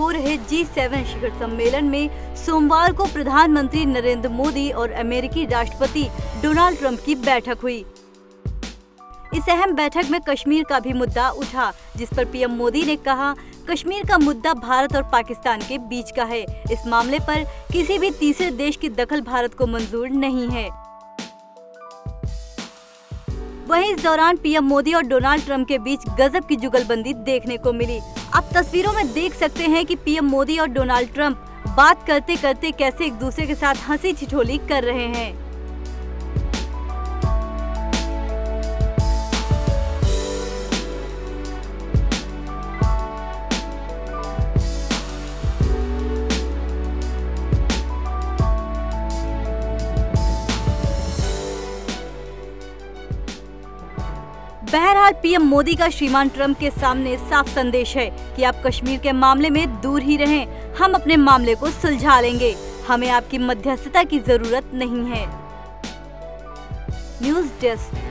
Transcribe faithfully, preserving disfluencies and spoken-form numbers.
हो रहे जी सेवन शिखर सम्मेलन में सोमवार को प्रधानमंत्री नरेंद्र मोदी और अमेरिकी राष्ट्रपति डोनाल्ड ट्रंप की बैठक हुई। इस अहम बैठक में कश्मीर का भी मुद्दा उठा, जिस पर पीएम मोदी ने कहा, कश्मीर का मुद्दा भारत और पाकिस्तान के बीच का है। इस मामले पर किसी भी तीसरे देश की दखल भारत को मंजूर नहीं है। वहीं इस दौरान पीएम मोदी और डोनाल्ड ट्रंप के बीच गजब की जुगलबंदी देखने को मिली। आप तस्वीरों में देख सकते हैं कि पीएम मोदी और डोनाल्ड ट्रंप बात करते करते कैसे एक दूसरे के साथ हंसी ठिठोली कर रहे हैं। बहरहाल पीएम मोदी का श्रीमान ट्रंप के सामने साफ संदेश है कि आप कश्मीर के मामले में दूर ही रहें, हम अपने मामले को सुलझा लेंगे, हमें आपकी मध्यस्थता की जरूरत नहीं है। News desk.